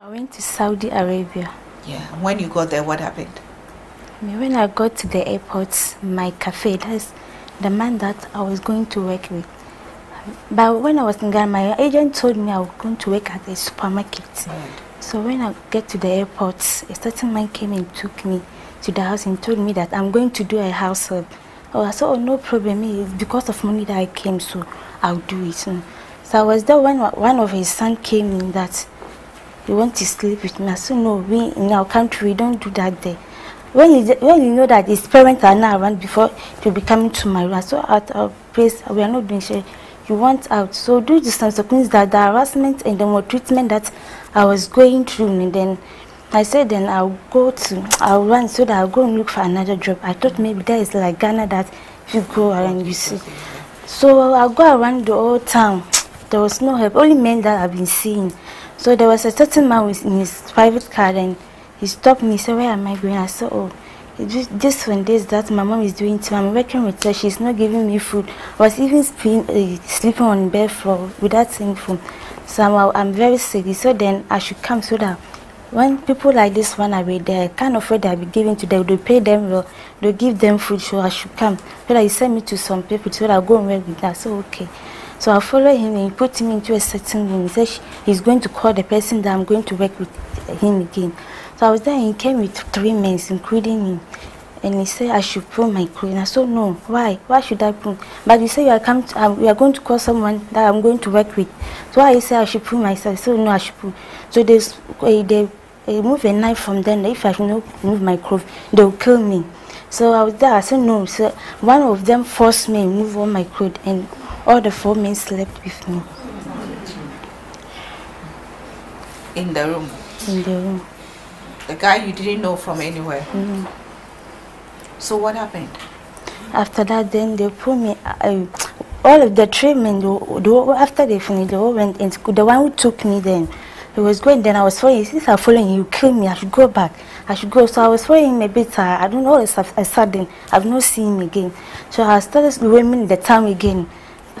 I went to Saudi Arabia. Yeah. When you got there, what happened? When I got to the airport, my cafe, that's the man that I was going to work with. But when I was in Ghana, my agent told me I was going to work at a supermarket. Right. So when I get to the airport, a certain man came and took me to the house and told me that I'm going to do a house help. Oh, I said, oh, no problem. It's because of money that I came, so I'll do it. So I was there when one of his sons came in that he want to sleep with me. I said, no, we in our country, we don't do that there. When you know that his parents are not around before to be coming to my room, so at our place, we are not doing shit. You want out. So due to some circumstances, that the harassment and the maltreatment that I was going through, and then I said, then I'll run so that I'll go and look for another job. I thought maybe that is like Ghana, that you go around, you see. So I'll go around the whole town. There was no help, only men that I've been seeing. So there was a certain man in his private car, and he stopped me, said, where am I going? I said, oh, this one, this, that my mom is doing too. I'm working with her. She's not giving me food. I was even sleeping on bed floor without seeing food. So I'm very sick. So then I should come so that when people like this one are there, I can't afford that I'll be giving to them. They pay them well. They give them food. So I should come. So that he sent me to some people. So that I'll go and work with that. So okay. So I follow him and he put me into a certain room. He said he's going to call the person that I'm going to work with him again. So I was there and he came with 3 men, including me. And he said I should pull my clothes. And I said, no, why? Why should I pull? But you say you are going to call someone that I'm going to work with. So I said I should pull myself. So no, I should pull. So they move a knife from them. If I should not move my clothes, they will kill me. So I was there. I said, no. So one of them forced me to move all my clothes. And all the 4 men slept with me. In the room? In the room. The guy you didn't know from anywhere. Mm. So what happened? After that, then they put me. All of the treatment. After they finished, they all went. And the one who took me then, he was going. Then I was following. Since I'm following you, kill me. I should go back. I should go. So I was following him a bit. I don't know. I sudden I've not seen him again. So I started roaming the town again.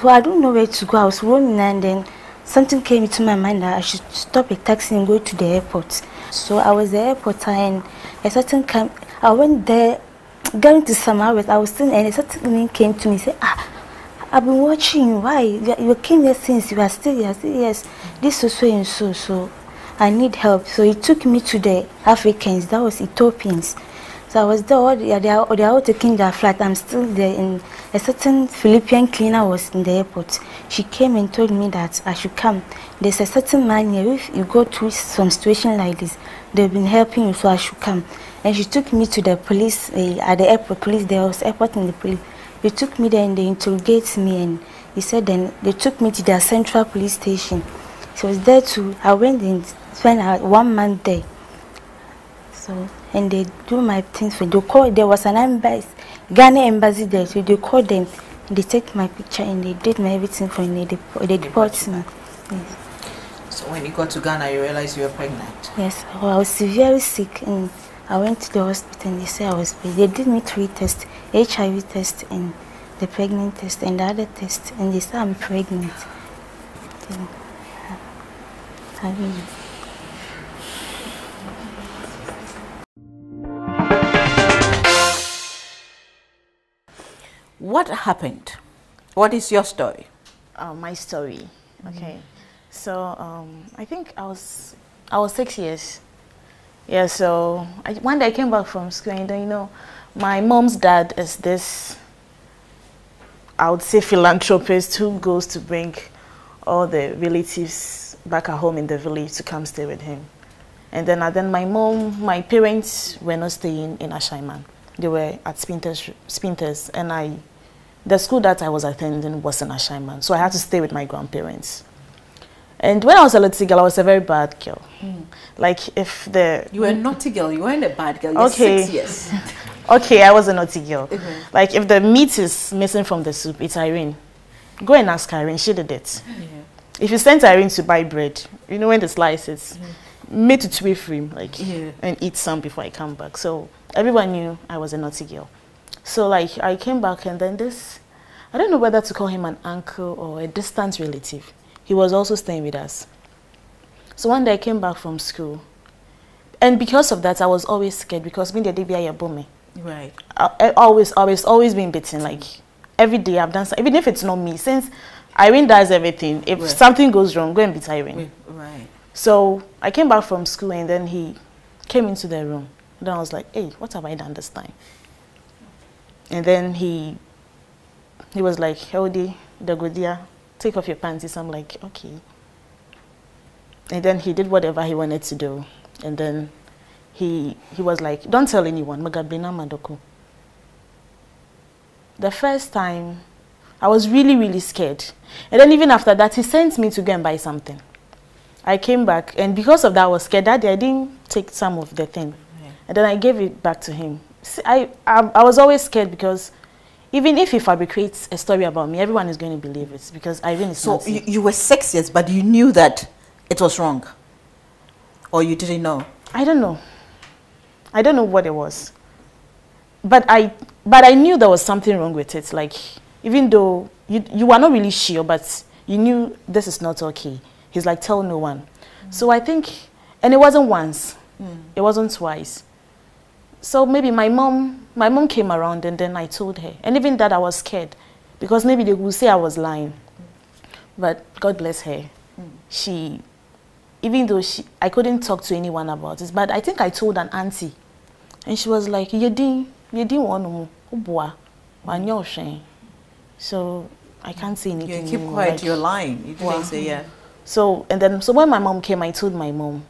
So I don't know where to go. I was roaming and then something came into my mind that I should stop a taxi and go to the airport. So I was at the airport and a certain camp, I went there, going to some hours, I was sitting and a certain man came to me and said, ah, I've been watching you, why? You came here since you are still here. I said, yes, this is so and so, so I need help. So he took me to the Africans, that was Ethiopians. So I was there, they are all taking their flight, I'm still there, and a certain Philippine cleaner was in the airport. She came and told me that I should come. There's a certain man here, if you go through some situation like this, they've been helping you, so I should come. And she took me to the police, at the airport, police, there was airport and the police. They took me there and they interrogated me, and he said then they took me to their central police station. So I was there too, I went and spent 1 month there. So, and they do my things for they call. There was an embassy, Ghana embassy there, so they called them. They take my picture and they did my everything for me. They deported me. Yes. So when you got to Ghana, you realized you were pregnant. Yes, well, I was severely sick, and I went to the hospital and they said I was pregnant. They did me 3 tests: HIV test and the pregnant test and the other test, and they said I'm pregnant. So, I don't know. What happened? What is your story? My story. Okay. Mm-hmm. So I think I was 6 years. Yeah. So one day I came back from school, and you know, my mom's dad is this, I would say, philanthropist who goes to bring all the relatives back at home in the village to come stay with him. And then my parents were not staying in Ashaiman. They were at Spinters, and the school that I was attending was in Ashaiman, so I had to stay with my grandparents. And when I was a little girl, I was a very bad girl. Mm. Like if the... You were a naughty girl, you weren't a bad girl, okay. You're 6 years. Okay, I was a naughty girl. Mm-hmm. Like if the meat is missing from the soup, it's Irene. Go and ask Irene, she did it. Yeah. If you send Irene to buy bread, you know when the slices, made it to be free, like, yeah. And eat some before I come back. So everyone knew I was a naughty girl. So like I came back, and then this, I don't know whether to call him an uncle or a distant relative. He was also staying with us. So one day I came back from school. And because of that, I was always scared because me the DBI bombing. Right. I always been bitten. Like every day I've done something, even if it's not me, since Irene does everything. If right. something goes wrong, go and beat Irene. Right. So I came back from school and then he came into the room. And then I was like, hey, what have I done this time? And then he was like, Heldie, Dagodia, take off your panties. I'm like, okay. And then he did whatever he wanted to do. And then he was like, don't tell anyone. Magabina Madoku. The first time, I was really, really scared. And then even after that, he sent me to go and buy something. I came back, and because of that, I was scared. That day, I didn't take some of the thing. Yeah. And then I gave it back to him. See, I was always scared because even if he fabricates a story about me, everyone is going to believe it because Irene is not. So you were 6 years, but you knew that it was wrong? Or you didn't know? I don't know. I don't know what it was. But I knew there was something wrong with it. Like, even though you are not really sure, but you knew this is not okay. He's like, tell no one. Mm. So I think, and it wasn't once. Mm. It wasn't twice. So maybe my mom came around and then I told her. And even that I was scared because maybe they would say I was lying. Mm. But God bless her. Mm. She, even though I couldn't talk to anyone about it, but I think I told an auntie. And she was like, you didn't want to. So I can't say anything. You keep anymore. Quiet, like, you're lying. You didn't say, yeah. So, and then, so when my mom came, I told my mom.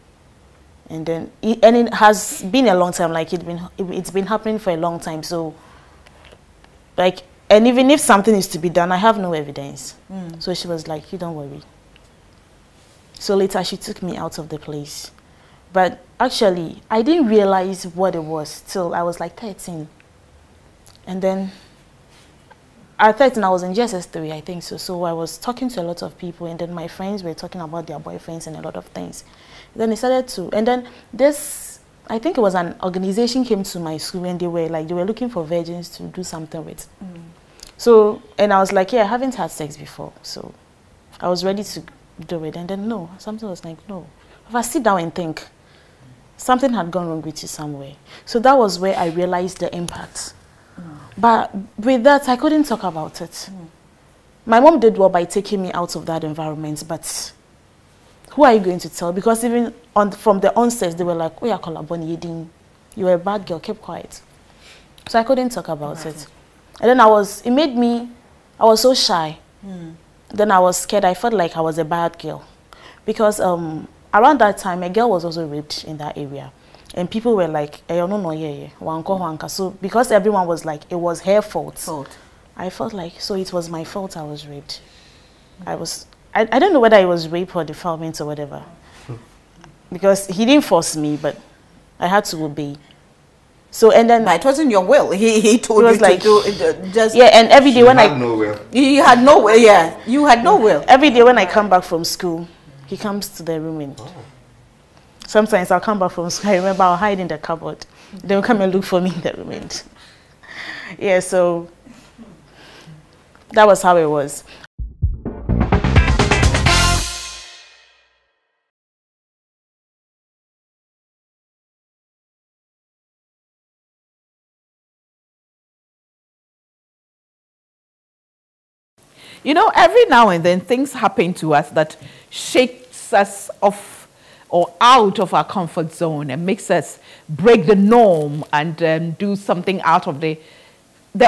And then, it has been a long time, like it's been happening for a long time. So, like, and even if something is to be done, I have no evidence. Mm. So she was like, you don't worry. So later she took me out of the place. But actually, I didn't realize what it was till I was like 13. And then, at 13, I was in GSS3, I think so. So I was talking to a lot of people, and then my friends were talking about their boyfriends and a lot of things. Then they started to, and then this, I think it was an organization came to my school, and they were looking for virgins to do something with. Mm. So, and I was like, yeah, I haven't had sex before. So I was ready to do it. And then no, something was like, no. If I sit down and think, something had gone wrong with you somewhere. So that was where I realized the impact. But with that, I couldn't talk about it. Mm. My mom did well by taking me out of that environment, but who are you going to tell? Because even from the onset, they were like, we are collaborating. You were a bad girl, keep quiet. So I couldn't talk about it. And then I was so shy. Mm. Then I was scared. I felt like I was a bad girl. Because around that time, a girl was also raped in that area. And people were like, I don't know, so because everyone was like, it was her fault. I felt like, so it was my fault I was raped. Mm. I don't know whether it was rape or defilement or whatever. Mm. Because he didn't force me, but I had to obey. So, and then... But it wasn't your will. He told you like, to do it. Just yeah, and every day when I... You had no will. You had no will, yeah. You had no will. Every day when I come back from school, he comes to the room and... Oh. Sometimes I'll come back from school, I remember I'll hide in the cupboard. They'll come and look for me in the room. Yeah, so that was how it was. You know, every now and then things happen to us that shakes us off or out of our comfort zone and makes us break the norm and do something out of the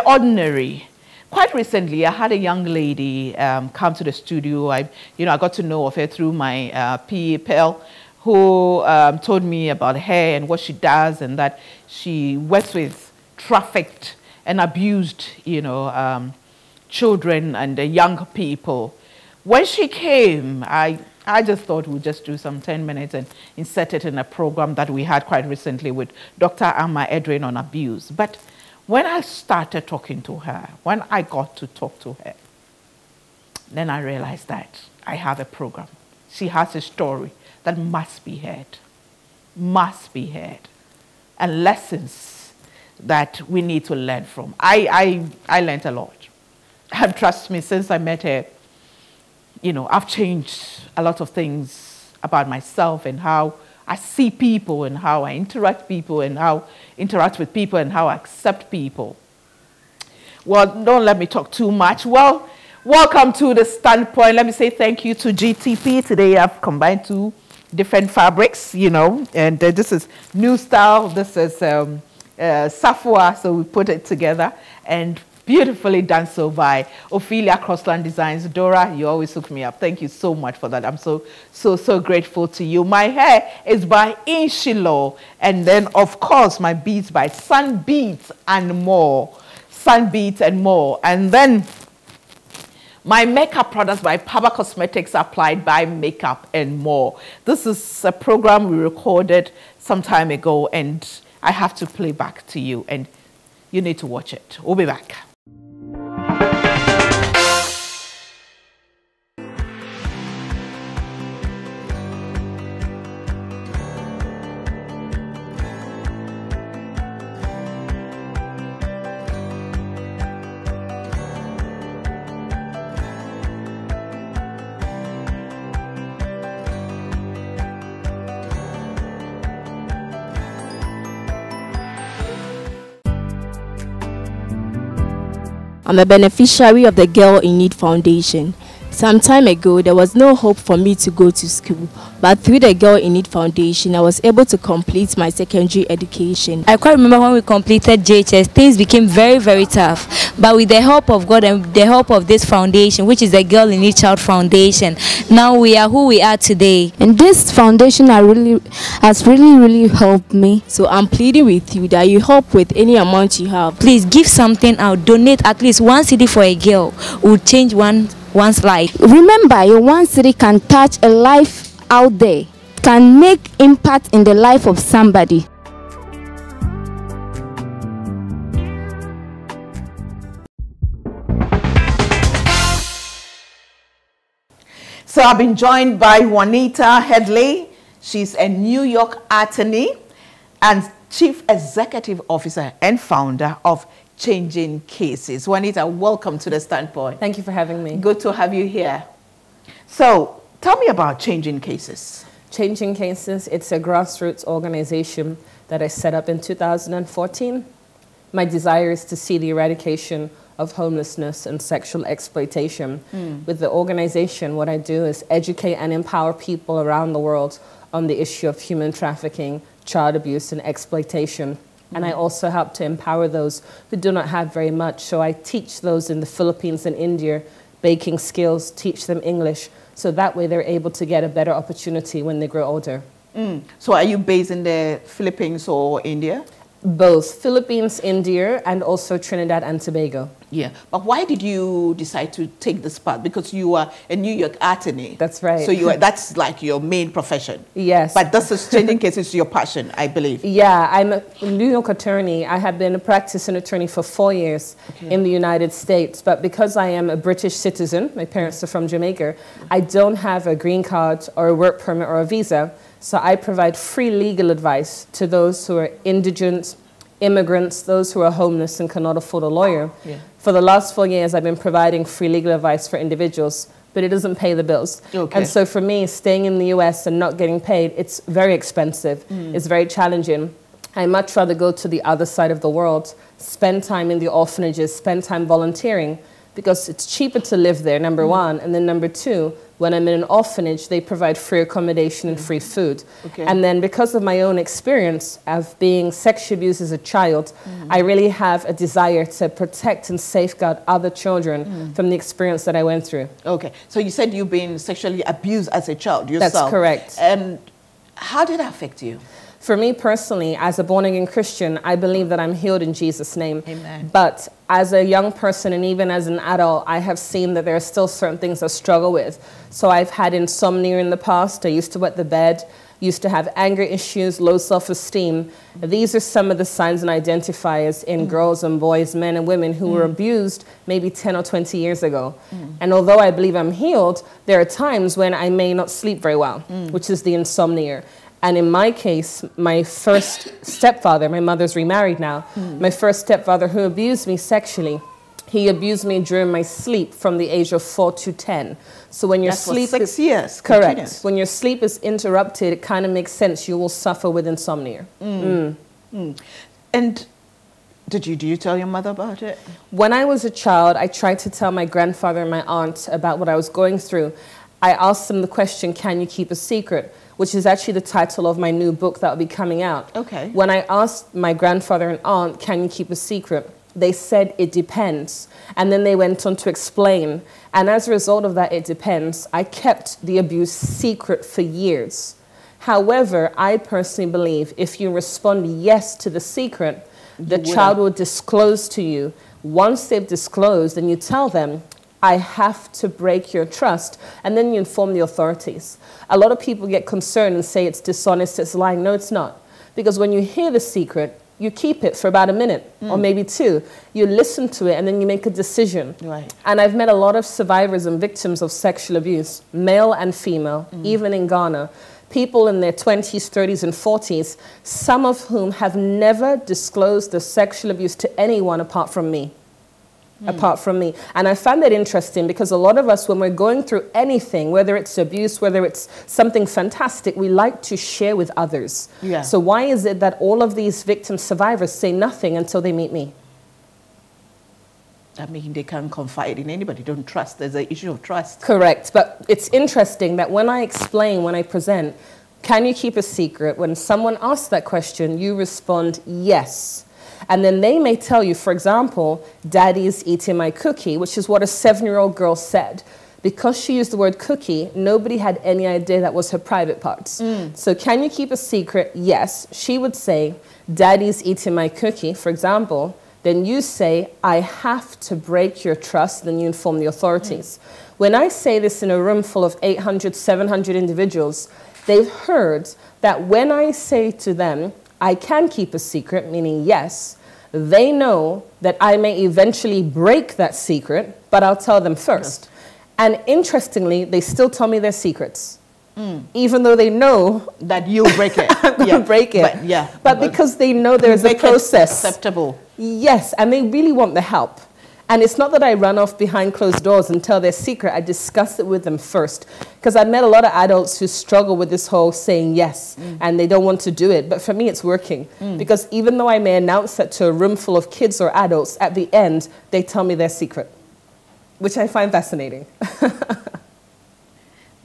ordinary. Quite recently, I had a young lady come to the studio. I got to know of her through my PA pal, who told me about her and what she does and that she works with trafficked and abused, children and young people. When she came, I just thought we'd just do some 10 minutes and insert it in a program that we had quite recently with Dr. Amma Edrin on abuse. But when I started talking to her, when I got to talk to her, then I realized that I have a program. She has a story that must be heard, and lessons that we need to learn from. I learned a lot. And trust me, since I met her, I've changed a lot of things about myself and how I see people and how I interact with people and how I accept people. Well, don't let me talk too much. Well, welcome to The Standpoint. Let me say thank you to GTP. Today I've combined two different fabrics, you know, and this is New Style. This is Safwa, so we put it together and beautifully done so by Ophelia Crossland Designs. Dora, you always hook me up. Thank you so much for that. I'm so grateful to you. My hair is by Inshilo. And then, of course, my beads by Sun Beads and More. Sun Beads and More. And then my makeup products by Paba Cosmetics, applied by Makeup and More. This is a program we recorded some time ago, and I have to play back to you. And you need to watch it. We'll be back. I'm a beneficiary of the Girl in Need Foundation. Some time ago, there was no hope for me to go to school, but through the Girl in Need Foundation, I was able to complete my secondary education. I quite remember when we completed JHS, things became very, very tough. But with the help of God and the help of this foundation, which is the Girl in Need Child Foundation, now we are who we are today. And this foundation has really helped me. So I'm pleading with you that you help with any amount you have. Please give something out. Donate at least 1 cedi for a girl. We'll change one's life. Remember, your 1 cedi can touch a life out there, can make impact in the life of somebody. So I've been joined by Juanita Headley. She's a New York attorney and Chief Executive Officer and founder of Changing Cases. Juanita, welcome to The Standpoint. Thank you for having me. Good to have you here. So tell me about Changing Cases. Changing Cases, it's a grassroots organization that I set up in 2014. My desire is to see the eradication of homelessness and sexual exploitation. With the organization, what I do is educate and empower people around the world on the issue of human trafficking, child abuse, and exploitation. And I also help to empower those who do not have very much. So I teach those in the Philippines and India baking skills, teach them English, so that way they're able to get a better opportunity when they grow older. So are you based in the Philippines or India? Both Philippines, India, and also Trinidad and Tobago. Yeah, but why did you decide to take this path? Because you are a New York attorney. That's right. So you are, that's like your main profession. Yes. But this is Changing Cases, your passion, I believe. Yeah, I'm a New York attorney. I have been a practicing attorney for 4 years in the United States. But because I am a British citizen, my parents are from Jamaica, I don't have a green card or a work permit or a visa. So I provide free legal advice to those who are indigent, immigrants, those who are homeless and cannot afford a lawyer. Yeah. For the last 4 years, I've been providing free legal advice for individuals, but it doesn't pay the bills. Okay. And so for me, staying in the US and not getting paid, it's very expensive. It's very challenging. I much rather go to the other side of the world, spend time in the orphanages, spend time volunteering, because it's cheaper to live there, number one, and then number two, when I'm in an orphanage, they provide free accommodation and free food. And then because of my own experience of being sexually abused as a child, I really have a desire to protect and safeguard other children from the experience that I went through. Okay, so you said you've been sexually abused as a child yourself. That's correct. And how did that affect you? For me personally, as a born-again Christian, I believe that I'm healed in Jesus' name. Amen. But as a young person and even as an adult, I have seen that there are still certain things I struggle with. So I've had insomnia in the past. I used to wet the bed, used to have anger issues, low self-esteem. These are some of the signs and identifiers in girls and boys, men and women who were abused maybe 10 or 20 years ago. And although I believe I'm healed, there are times when I may not sleep very well, which is the insomnia. And in my case, my first stepfather, my mother's remarried now, my first stepfather who abused me sexually, He abused me during my sleep from the age of 4 to 10. So when your sleep is 6 years, correct. Continuous. When your sleep is interrupted, it kind of makes sense you will suffer with insomnia. Mm. Mm. And do you tell your mother about it? When I was a child, I tried to tell my grandfather and my aunt about what I was going through. I asked them the question, "Can you keep a secret?" which is actually the title of my new book that will be coming out. Okay. When I asked my grandfather and aunt, "Can you keep a secret?" they said it depends, and then they went on to explain, and as a result of that it depends, I kept the abuse secret for years. However, I personally believe if you respond yes to the secret, the child will disclose to you. Once they've disclosed, then you tell them, "I have to break your trust," and then you inform the authorities. A lot of people get concerned and say it's dishonest, it's lying. No, it's not, because when you hear the secret, you keep it for about a minute or maybe two. You listen to it and then you make a decision. Right. And I've met a lot of survivors and victims of sexual abuse, male and female, even in Ghana. People in their 20s, 30s, and 40s, some of whom have never disclosed the sexual abuse to anyone apart from me. And I found that interesting because a lot of us, when we're going through anything, whether it's abuse, whether it's something fantastic, we like to share with others. Yeah. So why is it that all of these victim survivors say nothing until they meet me? I mean, they can't confide in anybody. Don't trust. There's an issue of trust. Correct. But it's interesting that when I explain, when I present, "Can you keep a secret?" when someone asks that question, you respond yes. And then they may tell you, for example, "Daddy's eating my cookie," which is what a 7-year-old girl said. Because she used the word cookie, nobody had any idea that was her private parts. So, "Can you keep a secret?" Yes. She would say, "Daddy's eating my cookie," for example. Then you say, "I have to break your trust." Then you inform the authorities. When I say this in a room full of 800, 700 individuals, they've heard that when I say to them, "I can keep a secret," meaning yes, they know that I may eventually break that secret, but I'll tell them first. And interestingly, they still tell me their secrets, even though they know that you'll break it. I'm going to break it. But because they know there's a process. Acceptable. Yes, and they really want the help. And it's not that I run off behind closed doors and tell their secret. I discuss it with them first. Because I've met a lot of adults who struggle with this whole saying yes, and they don't want to do it. But for me, it's working. Because even though I may announce that to a room full of kids or adults, at the end, they tell me their secret, which I find fascinating.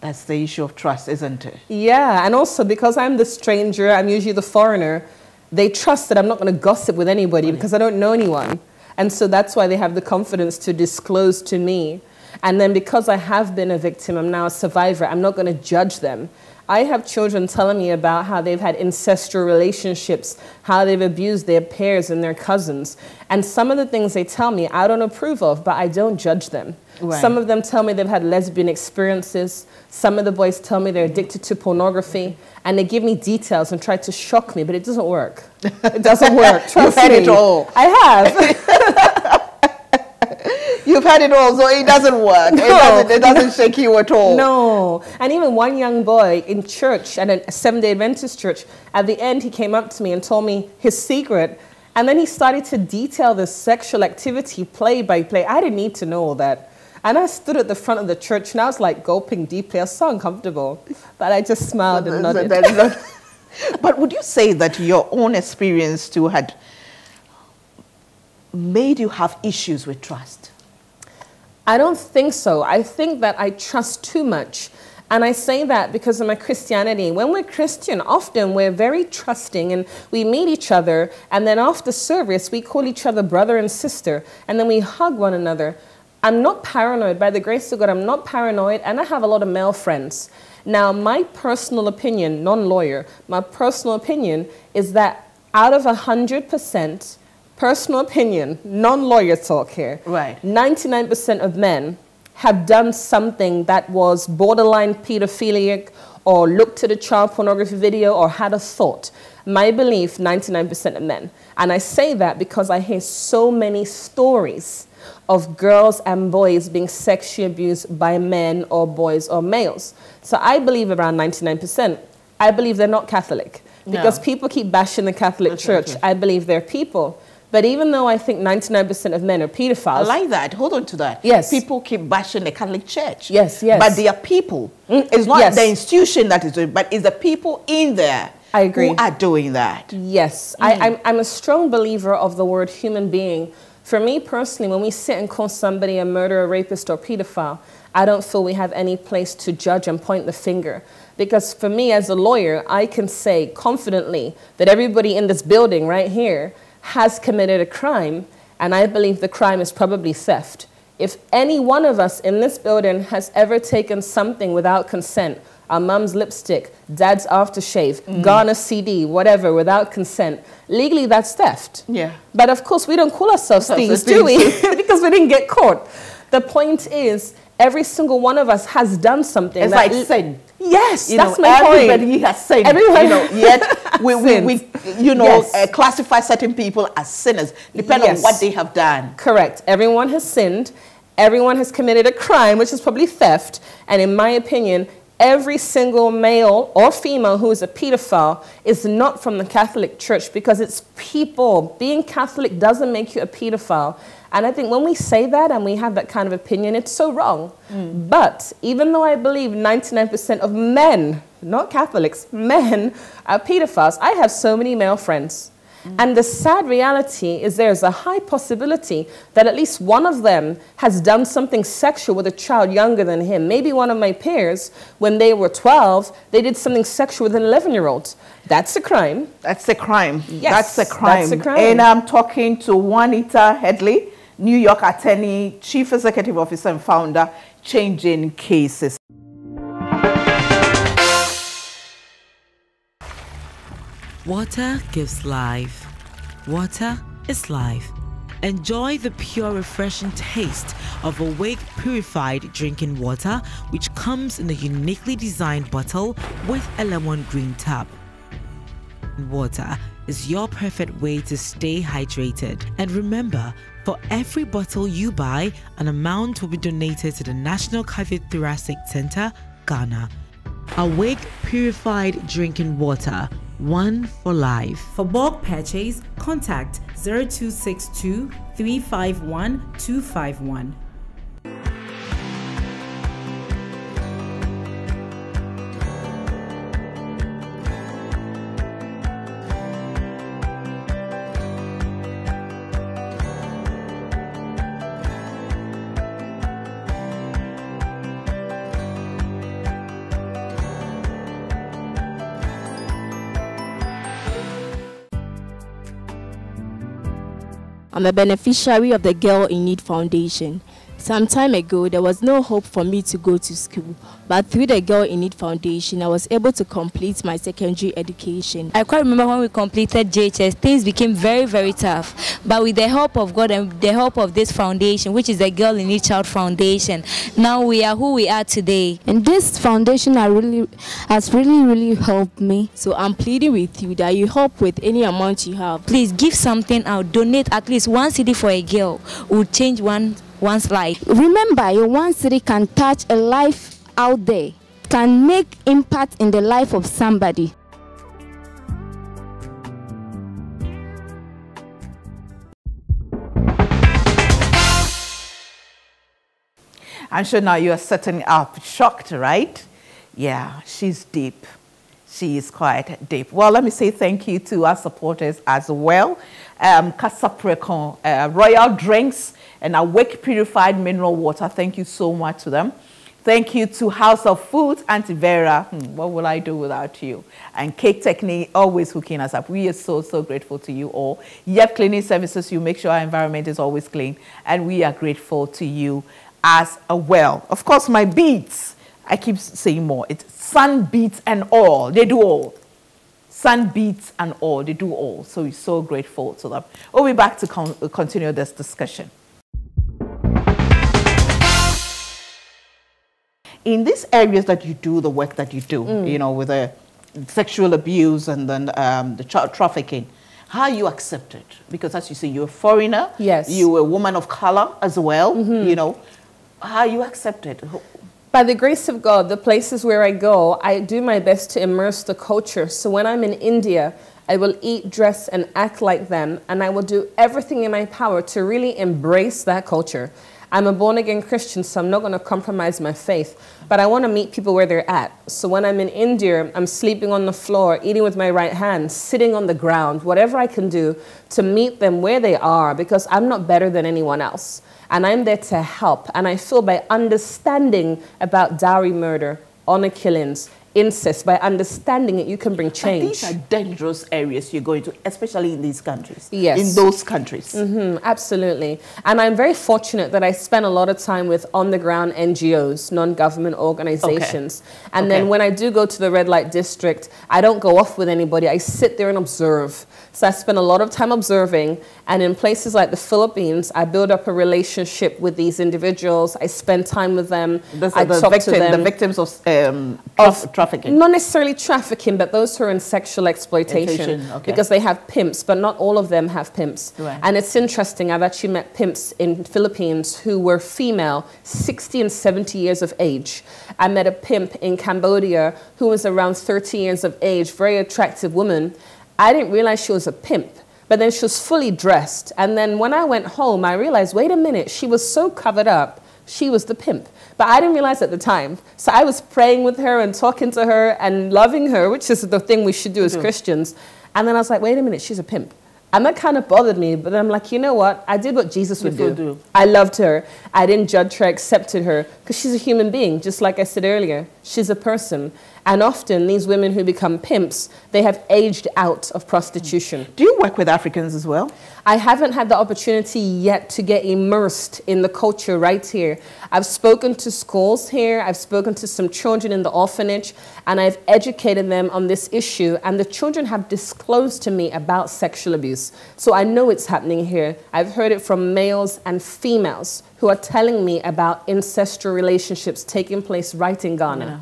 That's the issue of trust, isn't it? Yeah, and also because I'm the stranger, I'm usually the foreigner, they trust that I'm not going to gossip with anybody because I don't know anyone. And so that's why they have the confidence to disclose to me. And then because I have been a victim, I'm now a survivor, I'm not going to judge them. I have children telling me about how they've had ancestral relationships, how they've abused their peers and their cousins. And some of the things they tell me I don't approve of, but I don't judge them. Right. Some of them tell me they've had lesbian experiences. Some of the boys tell me they're addicted to pornography. And they give me details and try to shock me, but it doesn't work. It doesn't work. Trust me. You've had it all. I have. You've had it all, so it doesn't work. No. It doesn't shake you at all. No. And even one young boy in church, at a Seventh-day Adventist church, at the end he came up to me and told me his secret. And then he started to detail the sexual activity play by play. I didn't need to know all that. And I stood at the front of the church and I was like gulping deeply. I was so uncomfortable. But I just smiled and nodded. But would you say that your own experience too had made you have issues with trust? I don't think so. I think that I trust too much. And I say that because of my Christianity. When we're Christian, often we're very trusting and we meet each other. And then after service, we call each other brother and sister. And then we hug one another. I'm not paranoid. By the grace of God, I'm not paranoid, and I have a lot of male friends. Now, my personal opinion, non-lawyer, my personal opinion is that out of 100%, personal opinion, non-lawyer talk here, 99% of men have done something that was borderline pedophilic or looked at a child pornography video or had a thought. My belief, 99% of men. And I say that because I hear so many stories of girls and boys being sexually abused by men or boys or males. So I believe around 99%. I believe they're not Catholic because people keep bashing the Catholic Church. I believe they're people. But even though I think 99% of men are pedophiles. I like that. Hold on to that. Yes. People keep bashing the Catholic Church. Yes, yes. But they are people. It's not the institution that is doing it, but it's the people in there. I agree. Who are doing that. Yes. I'm a strong believer of the word human being. For me personally, when we sit and call somebody a murderer, rapist, or pedophile, I don't feel we have any place to judge and point the finger. Because for me as a lawyer, I can say confidently that everybody in this building right here has committed a crime, and I believe the crime is probably theft. If any one of us in this building has ever taken something without consent, our mom's lipstick, dad's aftershave, Ghana CD, whatever, without consent, legally that's theft. Yeah. But of course we don't call ourselves thieves, do we? Because we didn't get caught. The point is, every single one of us has done something. It's like sin. Yes, that's my point. Everybody has sinned. You know, yet we classify certain people as sinners, depending on what they have done. Correct. Everyone has sinned. Everyone has committed a crime, which is probably theft. And in my opinion, every single male or female who is a pedophile is not from the Catholic Church, because it's people. Being Catholic doesn't make you a pedophile. And I think when we say that and we have that kind of opinion, it's so wrong. But even though I believe 99% of men, not Catholics, men are pedophiles, I have so many male friends. And the sad reality is there's a high possibility that at least one of them has done something sexual with a child younger than him. Maybe one of my peers, when they were 12, they did something sexual with an 11-year-old. That's a crime. That's a crime. Yes, that's a crime. That's a crime. And I'm talking to Juanita Headley, New York attorney, chief executive officer and founder, Changing Cases. Water gives life. Water is life. Enjoy the pure, refreshing taste of Awake purified drinking water, which comes in a uniquely designed bottle with a lemon green top. Water is your perfect way to stay hydrated. And remember, for every bottle you buy, an amount will be donated to the National Cardiothoracic Center, Ghana. Awake purified drinking water. One for life. For bulk purchase, contact 0262 351 251. I'm a beneficiary of the Girl in Need Foundation. Some time ago, there was no hope for me to go to school, but through the Girl in Need Foundation, I was able to complete my secondary education. I quite remember when we completed JHS, things became very, very tough. But with the help of God and the help of this foundation, which is the Girl in Need Child Foundation, now we are who we are today. And this foundation has really, really helped me. So I'm pleading with you that you help with any amount you have. Please give something out, donate at least 1 CD for a girl. We'll change one's life. Remember, your 1 CD can touch a life out there, can make impact in the life of somebody. I'm sure now you are setting up shocked, right? Yeah, she's deep. She is quite deep. Well, let me say thank you to our supporters as well. Casa Precon, Royal Drinks, and Awake Purified Mineral Water. Thank you so much to them. Thank you to House of Foods, Auntie Vera. What will I do without you? And Cake Technique, always hooking us up. We are so, so grateful to you all. Yep Cleaning Services, you make sure our environment is always clean. And we are grateful to you as well. Of course, my beads. I keep saying more. It's Sun Beads and All. They do all. Sun Beads and All. They do all. So we're so grateful to them. We'll be back to continue this discussion. In these areas that you do the work that you do, you know, with the sexual abuse and then the child trafficking, how are you accepted? Because as you say, you're a foreigner. Yes. You're a woman of color as well, you know. How are you accepted? By the grace of God, the places where I go, I do my best to immerse the culture. So when I'm in India, I will eat, dress, and act like them, and I will do everything in my power to really embrace that culture. I'm a born-again Christian, so I'm not going to compromise my faith, but I want to meet people where they're at. So when I'm in India, I'm sleeping on the floor, eating with my right hand, sitting on the ground, whatever I can do to meet them where they are, because I'm not better than anyone else, and I'm there to help. And I feel by understanding about dowry murder, honor killings, incest, by understanding it, you can bring change. But these are dangerous areas you're going to, especially in these countries. Yes. In those countries. Mm-hmm, absolutely. And I'm very fortunate that I spend a lot of time with on-the-ground NGOs, non-government organizations. Okay. And then when I do go to the red light district, I don't go off with anybody. I sit there and observe. So I spend a lot of time observing. And in places like the Philippines, I build up a relationship with these individuals. I spend time with them. I talk to them. The victims of trafficking. Not necessarily trafficking, but those who are in sexual exploitation. Because they have pimps, but not all of them have pimps. Right. And it's interesting, I've actually met pimps in Philippines who were female, 60 and 70 years of age. I met a pimp in Cambodia who was around 30 years of age, very attractive woman. I didn't realize she was a pimp. But then she was fully dressed. And then when I went home, I realized, wait a minute, she was so covered up, she was the pimp. But I didn't realize at the time. So I was praying with her and talking to her and loving her, which is the thing we should do as Christians. And then I was like, wait a minute, she's a pimp. And that kind of bothered me. But I'm like, you know what? I did what Jesus would do. I loved her. I didn't judge her. I accepted her. Because she's a human being, just like I said earlier. She's a person. And often these women who become pimps, they have aged out of prostitution. Do you work with Africans as well? I haven't had the opportunity yet to get immersed in the culture right here. I've spoken to schools here. I've spoken to some children in the orphanage. And I've educated them on this issue. And the children have disclosed to me about sexual abuse. So I know it's happening here. I've heard it from males and females who are telling me about ancestral relationships taking place right in Ghana. Yeah.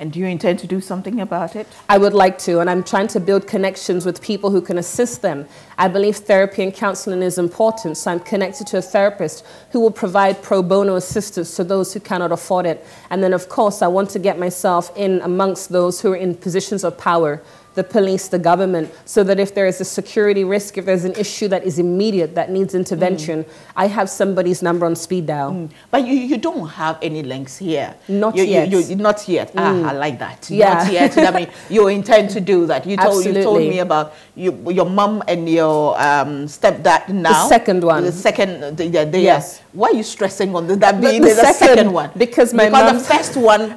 And do you intend to do something about it? I would like to, and I'm trying to build connections with people who can assist them. I believe therapy and counseling is important, so I'm connected to a therapist who will provide pro bono assistance to those who cannot afford it. And then, of course, I want to get myself in amongst those who are in positions of power, the police, the government, so that if there is a security risk, if there's an issue that is immediate, that needs intervention, I have somebody's number on speed dial. But you don't have any links here. Not yet. Ah, I like that. Yeah. Not yet. I mean, you intend to do that. You told me about your mum and your stepdad now. The second one. The second, yes. Why are you stressing on that being the second one? Because the first one...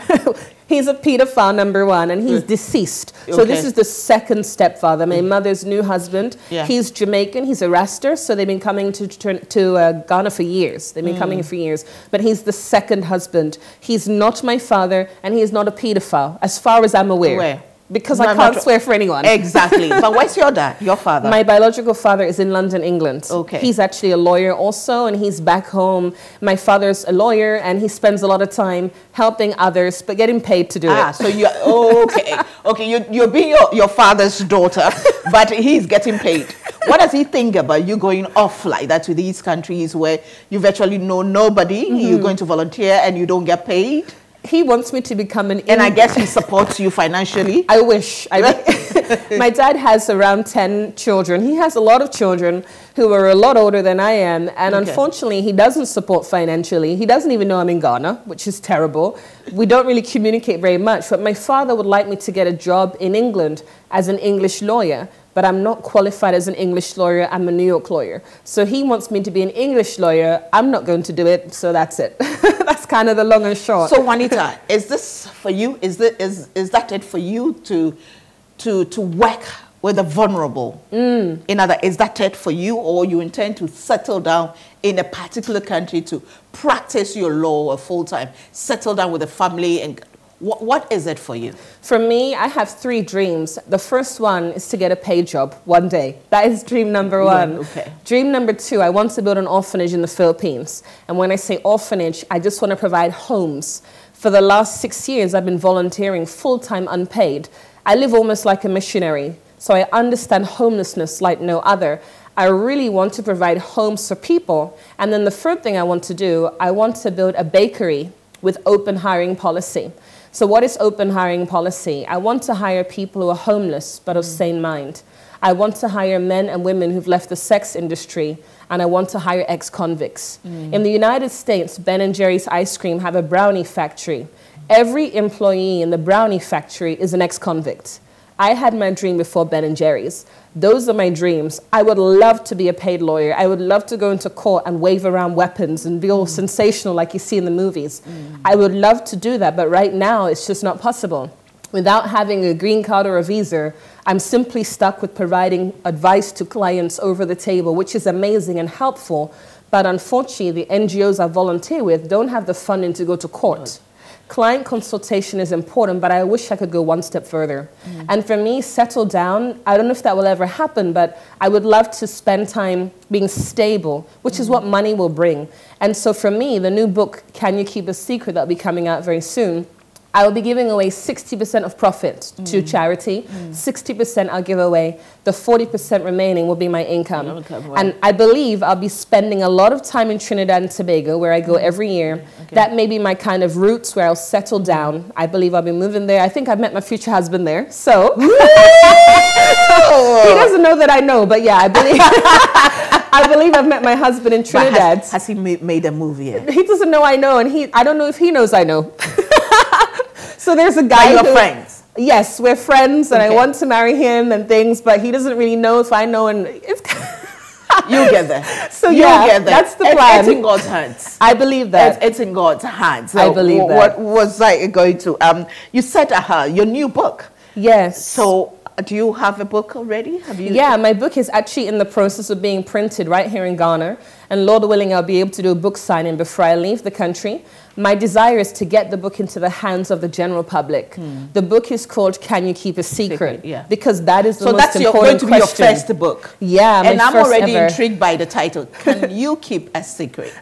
He's a pedophile, number one, and he's deceased. So this is the second stepfather, my mother's new husband. Yeah. He's Jamaican. He's a Rasta, so they've been coming to Ghana for years. They've been coming for years. But he's the second husband. He's not my father, and he is not a pedophile, as far as I'm aware. Because I can't swear for anyone. Exactly. But where's your dad, your father? My biological father is in London, England. Okay. He's actually a lawyer also, and he's back home. My father's a lawyer, and he spends a lot of time helping others, but getting paid to do it. So you're, you're being your father's daughter, but he's getting paid. What does he think about you going off like that to these countries where you virtually know nobody, you're going to volunteer, and you don't get paid? He wants me to become an... And I guess he supports you financially. I wish. My dad has around 10 children. He has a lot of children who are a lot older than I am. And unfortunately, he doesn't support financially. He doesn't even know I'm in Ghana, which is terrible. We don't really communicate very much. But my father would like me to get a job in England as an English lawyer. But I'm not qualified as an English lawyer. I'm a New York lawyer. So he wants me to be an English lawyer. I'm not going to do it. So that's it. That's kind of the long and short. So Juanita, is this for you? Is that it for you to work with the vulnerable? In other, is that it for you, or you intend to settle down in a particular country to practice your law full time, settle down with a family and? What is it for you? For me, I have three dreams. The first one is to get a paid job one day. That is dream number one. Dream number two, I want to build an orphanage in the Philippines. And when I say orphanage, I just want to provide homes. For the last 6 years, I've been volunteering full-time unpaid. I live almost like a missionary, so I understand homelessness like no other. I really want to provide homes for people. And then the third thing I want to do, I want to build a bakery with open hiring policy. So what is open hiring policy? I want to hire people who are homeless but of sane mind. I want to hire men and women who've left the sex industry, and I want to hire ex-convicts. Mm. In the United States, Ben and Jerry's ice cream have a brownie factory. Every employee in the brownie factory is an ex-convict. I had my dream before Ben and Jerry's. Those are my dreams. I would love to be a paid lawyer. I would love to go into court and wave around weapons and be all sensational like you see in the movies. Mm. I would love to do that, but right now it's just not possible. Without having a green card or a visa, I'm simply stuck with providing advice to clients over the table, which is amazing and helpful, but unfortunately the NGOs I volunteer with don't have the funding to go to court. Client consultation is important, but I wish I could go one step further. Mm. And for me, settle down, I don't know if that will ever happen, but I would love to spend time being stable, which is what money will bring. And so for me, the new book, Can You Keep a Secret, that'll be coming out very soon, I will be giving away 60% of profit to charity, 60% I'll give away, the 40% remaining will be my income. And I believe I'll be spending a lot of time in Trinidad and Tobago, where I go every year. Okay. That may be my kind of roots where I'll settle down. I believe I'll be moving there. I think I've met my future husband there, so. He doesn't know that I know, but yeah, I believe. I believe I've met my husband in Trinidad. Has he made a movie yet? He doesn't know I know, and I don't know if he knows I know. So there's a guy. Are you friends? Yes, we're friends, and I want to marry him and things, but he doesn't really know if I know, and it's. You'll get there. So yeah, get there. That's the plan. It's in God's hands. I believe that. It's in God's hands. So I believe that. What was I going to? You said your new book. Yes. So. Do you have a book already? Have you? Yeah, my book is actually in the process of being printed right here in Ghana. And Lord willing, I'll be able to do a book signing before I leave the country. My desire is to get the book into the hands of the general public. Mm. The book is called Can You Keep a Secret? Yeah. Because that is the most important question. So that's going to be your first book. Yeah, and I'm already intrigued by the title. Can you keep a secret?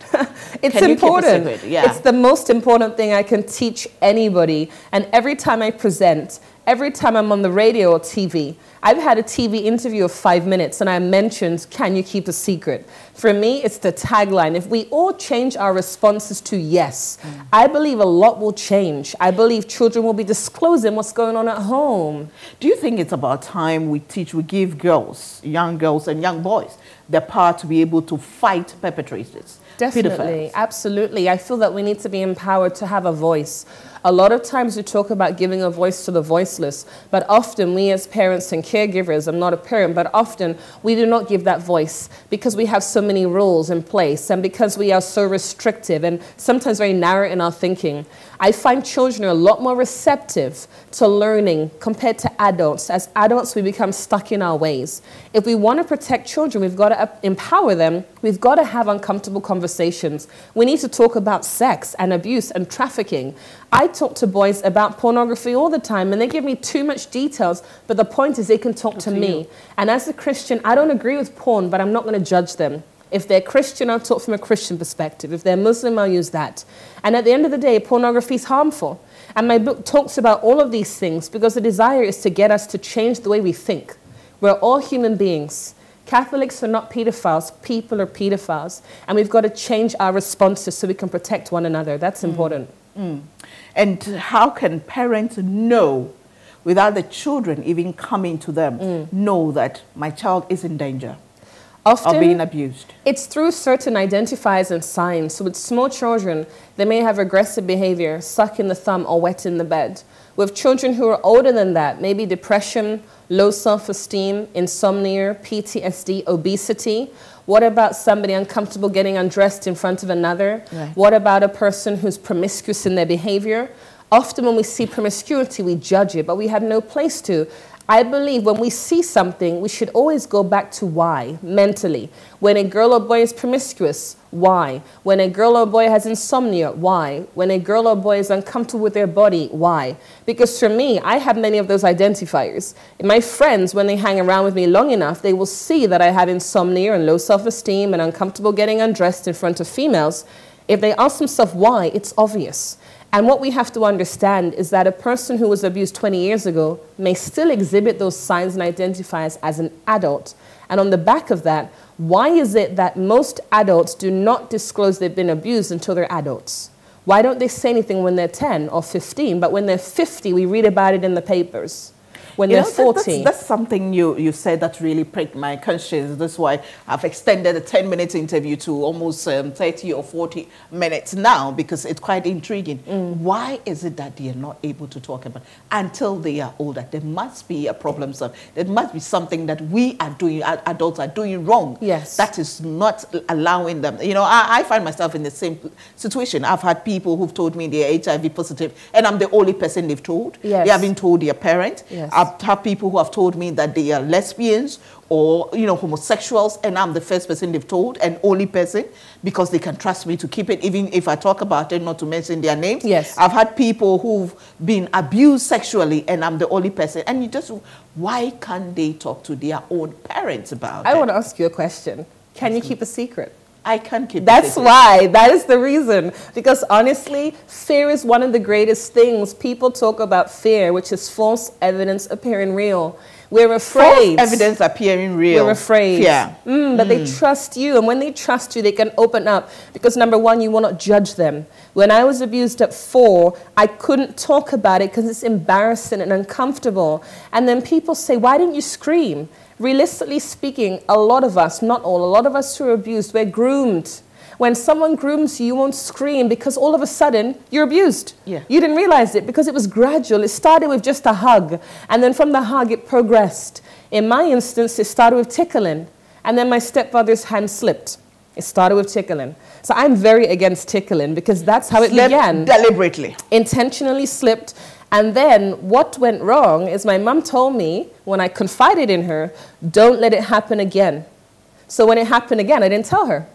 It's important. Yeah. It's the most important thing I can teach anybody. And every time I present, every time I'm on the radio or TV, I've had a TV interview of 5 minutes and I mentioned, can you keep a secret? For me, it's the tagline. If we all change our responses to yes, I believe a lot will change. I believe children will be disclosing what's going on at home. Do you think it's about time we give young girls and young boys, the power to be able to fight perpetrators? Definitely, absolutely. I feel that we need to be empowered to have a voice. A lot of times we talk about giving a voice to the voiceless, but often we as parents and caregivers, I'm not a parent, but often we do not give that voice because we have so many rules in place and because we are so restrictive and sometimes very narrow in our thinking. I find children are a lot more receptive to learning compared to adults. As adults, we become stuck in our ways. If we want to protect children, we've got to empower them. We've got to have uncomfortable conversations. We need to talk about sex and abuse and trafficking. I talk to boys about pornography all the time and they give me too much details, but the point is they can talk to me. And as a Christian, I don't agree with porn, but I'm not going to judge them. If they're Christian, I'll talk from a Christian perspective. If they're Muslim, I'll use that. And at the end of the day, pornography is harmful. And my book talks about all of these things because the desire is to get us to change the way we think. We're all human beings. Catholics are not pedophiles. People are pedophiles. And we've got to change our responses so we can protect one another. That's important. Mm. And how can parents know without the children even coming to them, know that my child is in danger? Often, are being abused. It's through certain identifiers and signs. So with small children, they may have aggressive behavior, sucking the thumb or wetting the bed. With children who are older than that, maybe depression, low self-esteem, insomnia, PTSD, obesity. What about somebody uncomfortable getting undressed in front of another? Right. What about a person who's promiscuous in their behavior? Often when we see promiscuity, we judge it, but we have no place to. I believe when we see something, we should always go back to why, mentally. When a girl or boy is promiscuous, why? When a girl or boy has insomnia, why? When a girl or boy is uncomfortable with their body, why? Because for me, I have many of those identifiers. My friends, when they hang around with me long enough, they will see that I have insomnia and low self-esteem and uncomfortable getting undressed in front of females. If they ask themselves why, it's obvious. And what we have to understand is that a person who was abused 20 years ago may still exhibit those signs and identifiers as an adult. And on the back of that, why is it that most adults do not disclose they've been abused until they're adults? Why don't they say anything when they're 10 or 15? But when they're 50, we read about it in the papers. when they're 40. That's something you said that really pricked my conscience. That's why I've extended a 10-minute interview to almost 30 or 40 minutes now, because it's quite intriguing. Why is it that they are not able to talk about it until they are older? There must be a problem. There must be something that we are doing, adults are doing wrong. Yes. That is not allowing them. You know, I find myself in the same situation. I've had people who've told me they are HIV positive, and I'm the only person they've told. Yes. They haven't told their parent. Yes. I've had people who have told me that they are lesbians or, you know, homosexuals, and I'm the first person they've told and only person, because they can trust me to keep it, even if I talk about it, not to mention their names. Yes. I've had people who've been abused sexually, and I'm the only person. And you just, why can't they talk to their own parents about it? I want to ask you a question. Can you keep a secret? I can keep That's a secret. Why. That is the reason. Because honestly, fear is one of the greatest things. People talk about fear, which is false evidence appearing real. We're afraid. False evidence appearing real. We're afraid. Yeah. But they trust you. And when they trust you, they can open up. Because number one, you will not judge them. When I was abused at 4, I couldn't talk about it because it's embarrassing and uncomfortable. And then people say, why didn't you scream? Realistically speaking, a lot of us, not all, a lot of us who are abused, we're groomed. When someone grooms you, you won't scream because all of a sudden you're abused. Yeah. You didn't realize it because it was gradual. It started with just a hug, and then from the hug it progressed. In my instance, it started with tickling, and then my stepfather's hand slipped. It started with tickling. So I'm very against tickling because that's how it began. Deliberately. Intentionally slipped. And then what went wrong is my mum told me, when I confided in her, don't let it happen again. So when it happened again, I didn't tell her.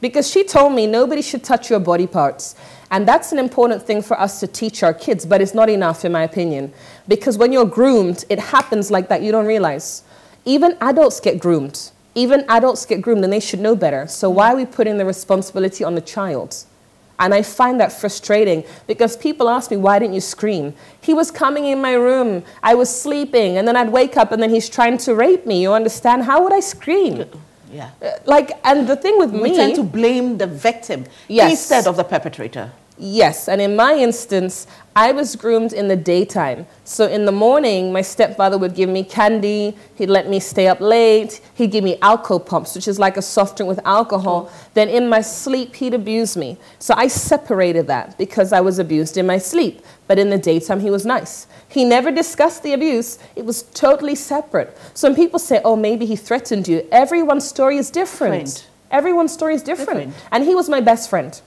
Because she told me nobody should touch your body parts. And that's an important thing for us to teach our kids, but it's not enough in my opinion. Because when you're groomed, it happens like that, you don't realize. Even adults get groomed. Even adults get groomed, and they should know better. So why are we putting the responsibility on the child? And I find that frustrating because people ask me, why didn't you scream? He was coming in my room, I was sleeping, and then I'd wake up and then he's trying to rape me, you understand? How would I scream? Yeah. Like, and the thing with me... We tend to blame the victim instead of the perpetrator. Yes, and in my instance, I was groomed in the daytime. So in the morning, my stepfather would give me candy, he'd let me stay up late, he'd give me alcohol pumps, which is like a soft drink with alcohol. Then in my sleep, he'd abuse me. So I separated that because I was abused in my sleep. But in the daytime, he was nice. He never discussed the abuse. It was totally separate. So when people say, oh, maybe he threatened you, everyone's story is different. Everyone's story is different. And he was my best friend.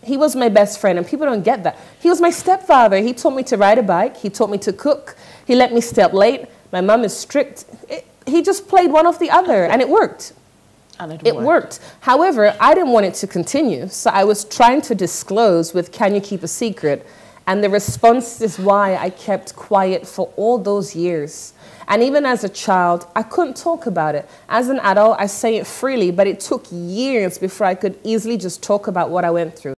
He was my best friend, and people don't get that. He was my stepfather. He taught me to ride a bike. He taught me to cook. He let me stay up late. My mom is strict. He just played one off the other, and it worked. And it worked. However, I didn't want it to continue, so I was trying to disclose with, can you keep a secret? And the response is why I kept quiet for all those years. And even as a child, I couldn't talk about it. As an adult, I say it freely, but it took years before I could easily just talk about what I went through.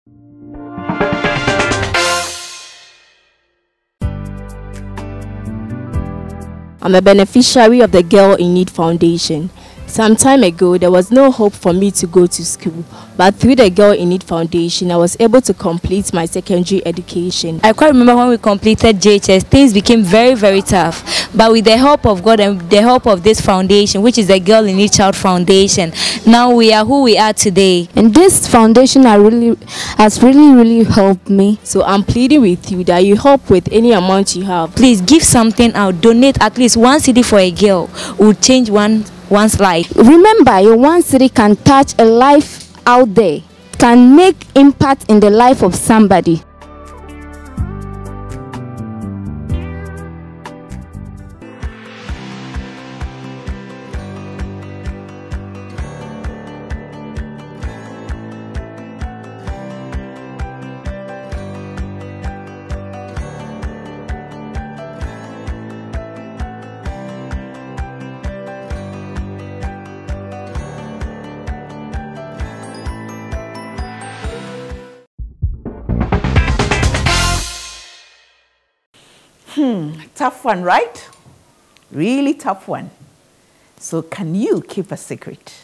I'm a beneficiary of the Girl in Need Foundation. Some time ago, there was no hope for me to go to school, but through the Girl in Need Foundation, I was able to complete my secondary education. I quite remember when we completed JHS, things became very, very tough. But with the help of God and the help of this foundation, which is the Girl in Need Child Foundation, now we are who we are today. And this foundation has really helped me. So I'm pleading with you that you help with any amount you have. Please give something out. Donate at least 1 CD for a girl. We'll change one's life. Remember, your 1 CD can touch a life out there, can make impact in the life of somebody. Tough one, right? Really tough one. So can you keep a secret?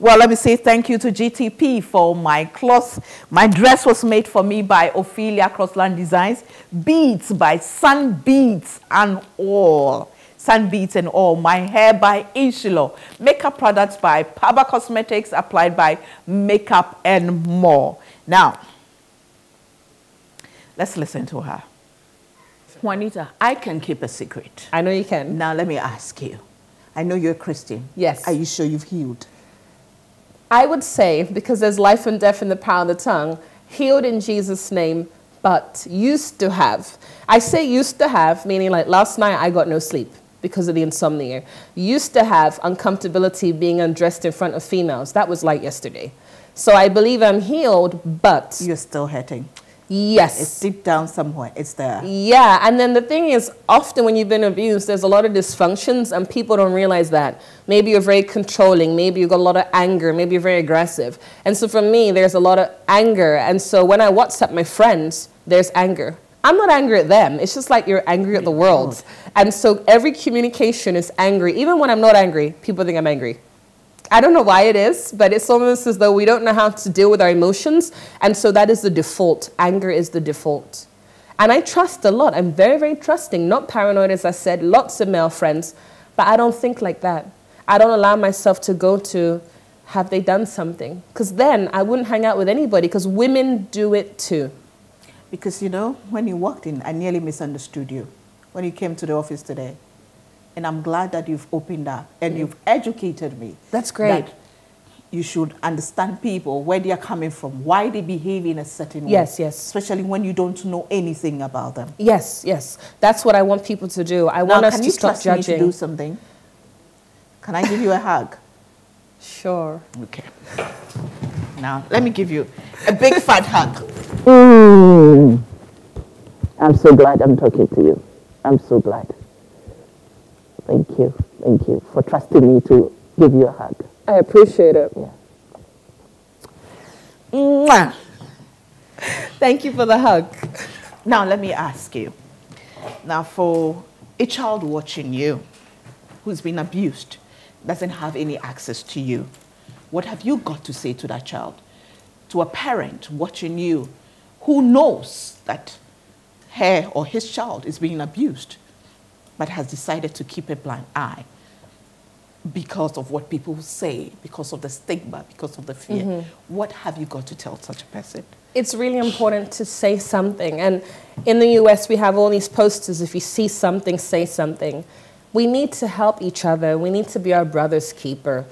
Well, let me say thank you to GTP for my cloth. My dress was made for me by Ophelia Crossland Designs. Beads by Sun Beads and All. Sun Beads and All. My hair by Inshilo. Makeup products by Paba Cosmetics, applied by Makeup and More. Now, let's listen to her. Juanita, I can keep a secret. I know you can. Now, let me ask you. I know you're a Christian. Yes. Are you sure you've healed? I would say, because there's life and death in the power of the tongue, healed in Jesus' name, but used to have. I say used to have, meaning like last night I got no sleep because of the insomnia. Used to have uncomfortability being undressed in front of females. That was like yesterday. So I believe I'm healed, but... You're still hurting. Yes. It's deep down somewhere. It's there. Yeah. And then the thing is, often when you've been abused, there's a lot of dysfunctions and people don't realize that. Maybe you're very controlling. Maybe you've got a lot of anger. Maybe you're very aggressive. And so for me, there's a lot of anger. And so when I WhatsApp my friends, there's anger. I'm not angry at them. It's just like you're angry at the world. And so every communication is angry. Even when I'm not angry, people think I'm angry. I don't know why it is, but it's almost as though we don't know how to deal with our emotions. And so that is the default. Anger is the default. And I trust a lot. I'm very, very trusting. Not paranoid, as I said, lots of male friends. But I don't think like that. I don't allow myself to go to, have they done something? Because then I wouldn't hang out with anybody, because women do it too. Because, you know, when you walked in, I nearly misunderstood you when you came to the office today. And I'm glad that you've opened up and you've educated me. That's great. That you should understand people, where they are coming from, why they behave in a certain way. Yes, yes. Especially when you don't know anything about them. Yes, yes. That's what I want people to do. I want us to stop judging. Now, can you trust me to do something? Can I give you a hug? Sure. Okay. Now, let me give you a big fat hug. Mm. I'm so glad I'm talking to you. I'm so glad. Thank you for trusting me to give you a hug. I appreciate it. Yeah. Mwah. Thank you for the hug. Now, let me ask you. Now, for a child watching you who's been abused, doesn't have any access to you, what have you got to say to that child? To a parent watching you who knows that her or his child is being abused, but has decided to keep a blind eye because of what people say, because of the stigma, because of the fear. Mm-hmm. What have you got to tell such a person? It's really important to say something. And in the US, we have all these posters, if you see something, say something. We need to help each other. We need to be our brother's keeper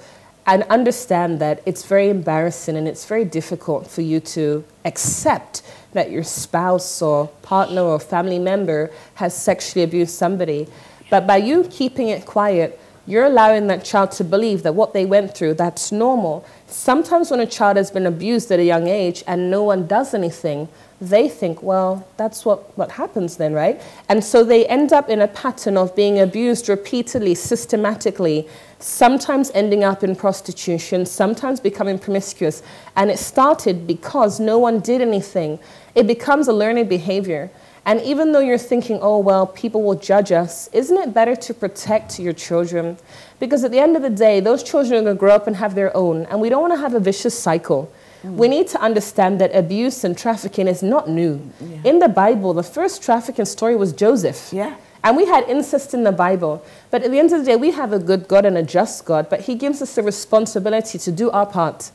and understand that it's very embarrassing and it's very difficult for you to accept that your spouse or partner or family member has sexually abused somebody. But by you keeping it quiet, you're allowing that child to believe that what they went through, that's normal. Sometimes when a child has been abused at a young age and no one does anything, they think, well, that's what happens then, right? And so they end up in a pattern of being abused repeatedly, systematically, sometimes ending up in prostitution, sometimes becoming promiscuous. And it started because no one did anything. It becomes a learned behavior. And even though you're thinking, oh, well, people will judge us, isn't it better to protect your children? Because at the end of the day, those children are going to grow up and have their own. And we don't want to have a vicious cycle. Mm. We need to understand that abuse and trafficking is not new. Yeah. In the Bible, the first trafficking story was Joseph. Yeah. And we had incest in the Bible. But at the end of the day, we have a good God and a just God. But he gives us the responsibility to do our part.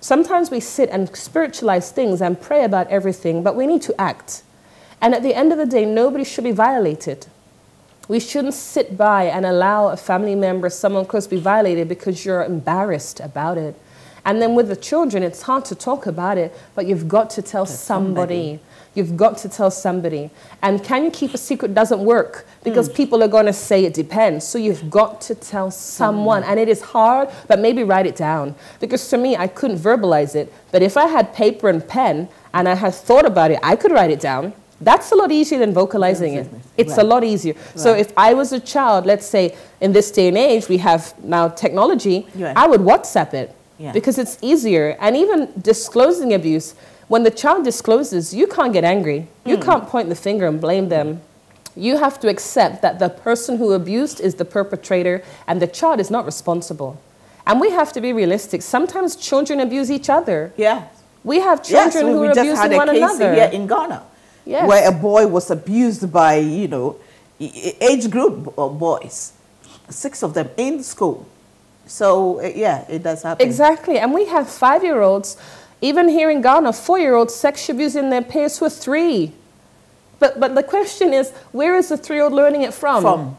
Sometimes we sit and spiritualize things and pray about everything, but we need to act. And at the end of the day, nobody should be violated. We shouldn't sit by and allow a family member, someone close, be violated because you're embarrassed about it. And then with the children, it's hard to talk about it, but you've got to tell somebody. You've got to tell somebody. And can you keep a secret doesn't work because people are going to say it depends. So you've got to tell someone. And it is hard, but maybe write it down. Because for me, I couldn't verbalize it. But if I had paper and pen and I had thought about it, I could write it down. That's a lot easier than vocalizing it. It's right. A lot easier. Right. So if I was a child, let's say in this day and age, we have now technology, I would WhatsApp it because it's easier. And even disclosing abuse, when the child discloses, you can't get angry. You can't point the finger and blame them. You have to accept that the person who abused is the perpetrator and the child is not responsible. And we have to be realistic. Sometimes children abuse each other. Yeah. We have children who are abusing one another. We just had a case here in Ghana where a boy was abused by, you know, age group of boys, 6 of them in school. So, yeah, it does happen. Exactly. And we have 5-year-olds, even here in Ghana, 4-year-olds sexually abusing their peers who are 3. But the question is, where is the 3-year-old learning it from?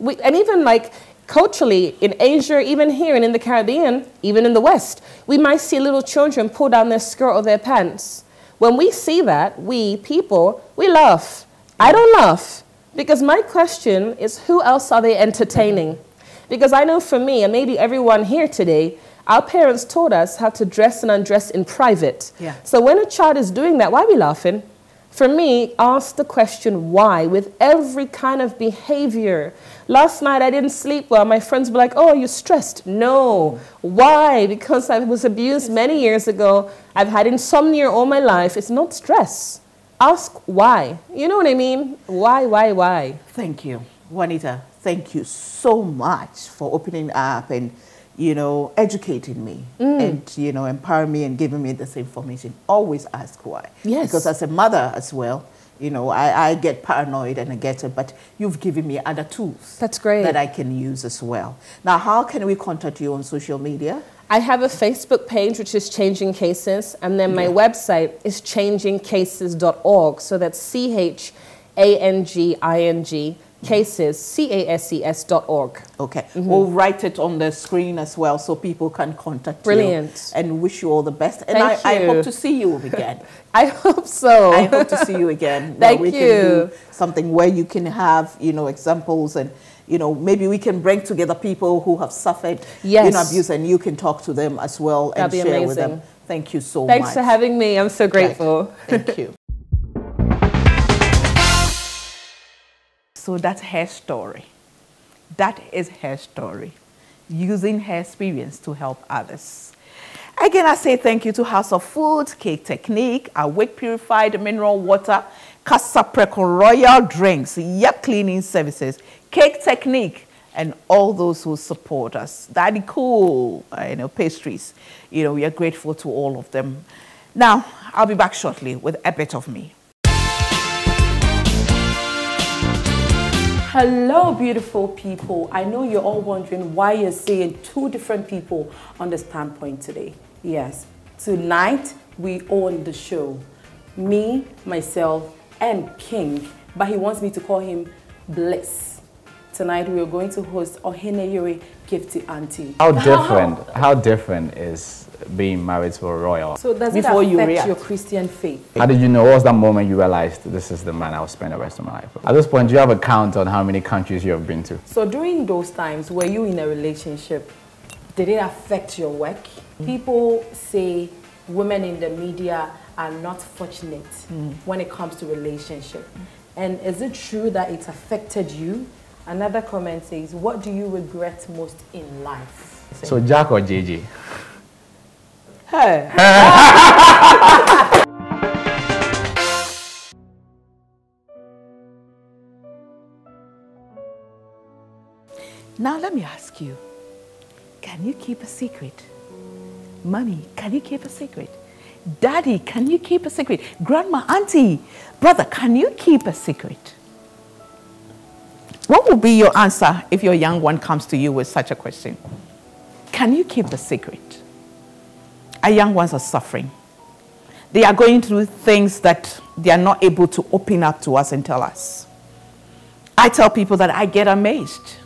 And even like culturally in Asia, even here and in the Caribbean, even in the West, we might see little children pull down their skirt or their pants. When we see that, we people, we laugh. I don't laugh. Because my question is, who else are they entertaining? Because I know for me, and maybe everyone here today, our parents taught us how to dress and undress in private. Yeah. So when a child is doing that, why are we laughing? For me, ask the question why with every kind of behavior. Last night I didn't sleep well. My friends were like, oh, you're stressed. No. Why? Because I was abused many years ago. I've had insomnia all my life. It's not stress. Ask why. You know what I mean? Why? Thank you, Juanita. Thank you so much for opening up and, you know, educating me and, you know, empowering me and giving me this information. Always ask why. Yes. Because as a mother as well, you know, I get paranoid and I get it, but you've given me other tools. That's great. That I can use as well. Now, how can we contact you on social media? I have a Facebook page, which is Changing Cases, and then my website is changingcases.org. So that's C-H-A-N-G-I-N-G, cases, C-A-S-E-S.org. Okay. We'll write it on the screen as well so people can contact you. And wish you all the best. And I hope to see you again. I hope so. I hope to see you again. Thank you. Can do something where you can have, you know, examples and, you know, maybe we can bring together people who have suffered abuse and you can talk to them as well and share with them. Thank you so much. Thanks for having me. I'm so grateful. Thank you. So that's her story. That is her story, using her experience to help others. Again, I say thank you to House of Foods, Cake Technique, Awake Purified Mineral Water, Casa Precon, Royal Drinks, Yep Cleaning Services, Cake Technique, and all those who support us. Daddy Cool, you know, pastries. You know, we are grateful to all of them. Now, I'll be back shortly with a bit of me. Hello, beautiful people. I know you're all wondering why you're seeing 2 different people on the standpoint today. Yes, tonight we own the show. Me, myself, and King. But he wants me to call him Bliss. Tonight we are going to host Oheneyere Gifty Anti. How different is being married to a royal? So does it affect your Christian faith? How did you know? What was that moment you realized this is the man I'll spend the rest of my life with? At this point, do you have a count on how many countries you have been to? So during those times, were you in a relationship? Did it affect your work? People say women in the media are not fortunate when it comes to relationship. And is it true that it affected you? Another comment says, what do you regret most in life? So Jack or JJ? Her. Now let me ask you, can you keep a secret? Mommy, can you keep a secret? Daddy, can you keep a secret? Grandma, auntie, brother, can you keep a secret? What would be your answer if your young one comes to you with such a question? Can you keep a secret? Our young ones are suffering. They are going through things that they are not able to open up to us and tell us. I tell people that I get amazed.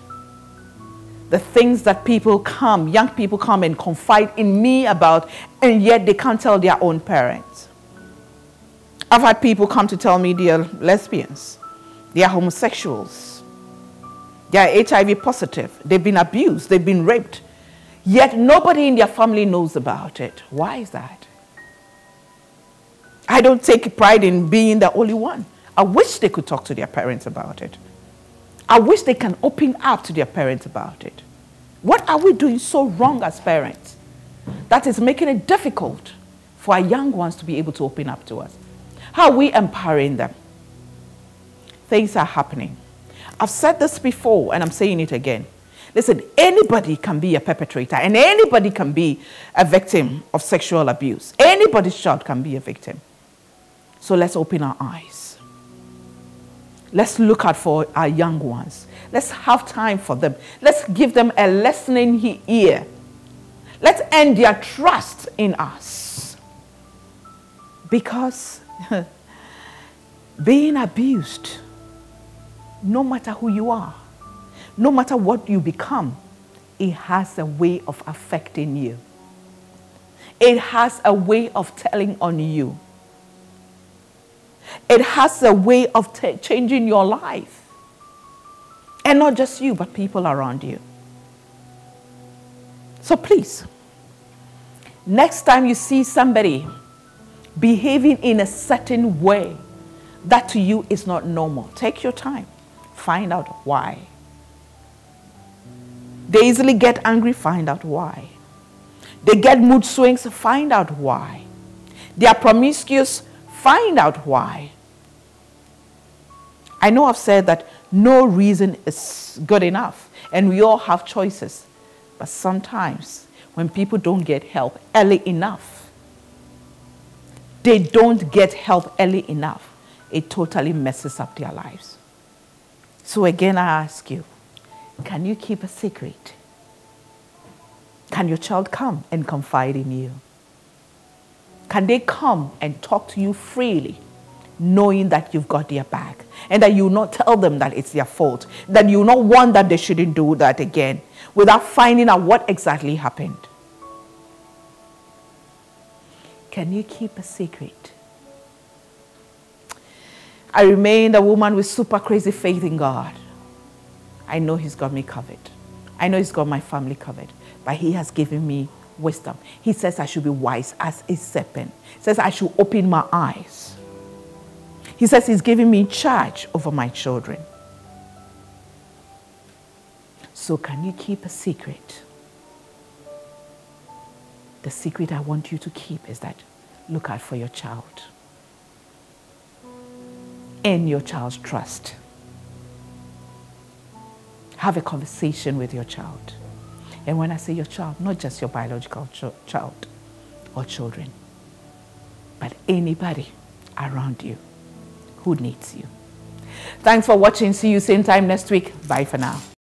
The things that people come, young people come and confide in me about, and yet they can't tell their own parents. I've had people come to tell me they are lesbians, they are homosexuals, they are HIV positive, they've been abused, they've been raped, yet nobody in their family knows about it. Why is that? I don't take pride in being the only one. I wish they could talk to their parents about it. I wish they can open up to their parents about it. What are we doing so wrong as parents that is making it difficult for our young ones to be able to open up to us? How are we empowering them? Things are happening. I've said this before and I'm saying it again. Listen, anybody can be a perpetrator and anybody can be a victim of sexual abuse. Anybody's child can be a victim. So let's open our eyes. Let's look out for our young ones. Let's have time for them. Let's give them a listening ear. Let's end their trust in us. Because being abused, no matter who you are, no matter what you become, it has a way of affecting you. It has a way of telling on you. It has a way of changing your life. And not just you, but people around you. So please, next time you see somebody behaving in a certain way that to you is not normal, take your time. Find out why. They easily get angry, find out why. They get mood swings, find out why. They are promiscuous, find out why. I know I've said that no reason is good enough, and we all have choices. But sometimes when people don't get help early enough, they don't get help early enough, it totally messes up their lives. So again, I ask you, can you keep a secret? Can your child come and confide in you? Can they come and talk to you freely, knowing that you've got their back and that you will not tell them that it's their fault, that you will not want that they shouldn't do that again, without finding out what exactly happened? Can you keep a secret? I remained a woman with super crazy faith in God. I know He's got me covered. I know He's got my family covered. But He has given me wisdom. He says I should be wise as a serpent. He says I should open my eyes. He says He's giving me charge over my children. So can you keep a secret? The secret I want you to keep is that look out for your child and your child's trust. Have a conversation with your child. And when I say your child, not just your biological child or children, but anybody around you who needs you. Thanks for watching. See you same time next week. Bye for now.